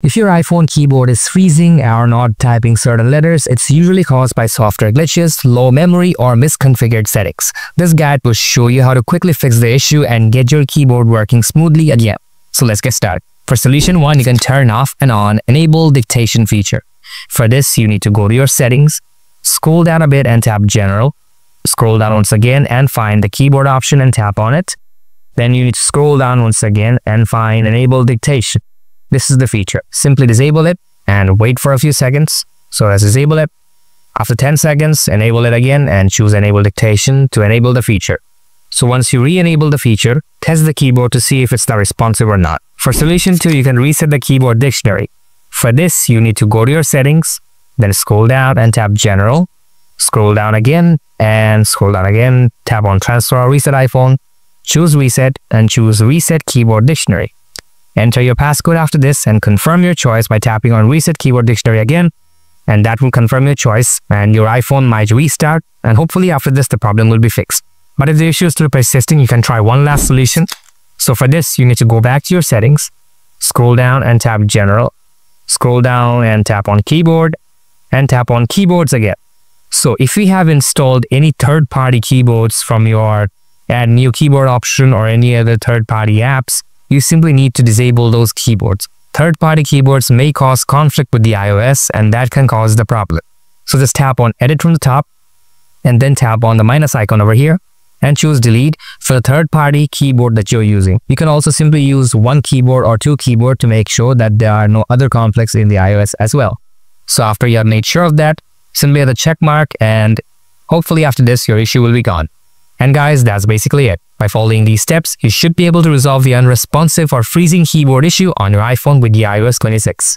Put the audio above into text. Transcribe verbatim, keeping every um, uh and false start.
If your iPhone keyboard is freezing or not typing certain letters, it's usually caused by software glitches, low memory, or misconfigured settings. This guide will show you how to quickly fix the issue and get your keyboard working smoothly again. So let's get started. For solution one, you can turn off and on Enable Dictation feature. For this, you need to go to your settings, scroll down a bit and tap General. Scroll down once again and find the keyboard option and tap on it. Then you need to scroll down once again and find Enable Dictation. This is the feature. Simply disable it and wait for a few seconds. So let's disable it. After ten seconds, enable it again and choose Enable Dictation to enable the feature. So once you re-enable the feature, test the keyboard to see if it's not responsive or not. For solution two, you can reset the keyboard dictionary. For this, you need to go to your settings, then scroll down and tap General. Scroll down again and scroll down again. Tap on Transfer or Reset iPhone. Choose Reset and choose Reset Keyboard Dictionary. Enter your passcode after this and confirm your choice by tapping on Reset Keyboard Dictionary again, and that will confirm your choice and your iPhone might restart, and hopefully after this the problem will be fixed. But if the issue is still persisting, you can try one last solution. So for this, you need to go back to your settings, scroll down and tap General, scroll down and tap on Keyboard, and tap on Keyboards again. So if you have installed any third-party keyboards from your Add New Keyboard option or any other third-party apps, you simply need to disable those keyboards. Third-party keyboards may cause conflict with the iOS, and that can cause the problem. So just tap on Edit from the top, and then tap on the minus icon over here, and choose Delete for the third-party keyboard that you're using. You can also simply use one keyboard or two keyboards to make sure that there are no other conflicts in the iOS as well. So after you have made sure of that, simply hit the check mark, and hopefully after this, your issue will be gone. And guys, that's basically it. By following these steps, you should be able to resolve the unresponsive or freezing keyboard issue on your iPhone with the iOS twenty-six.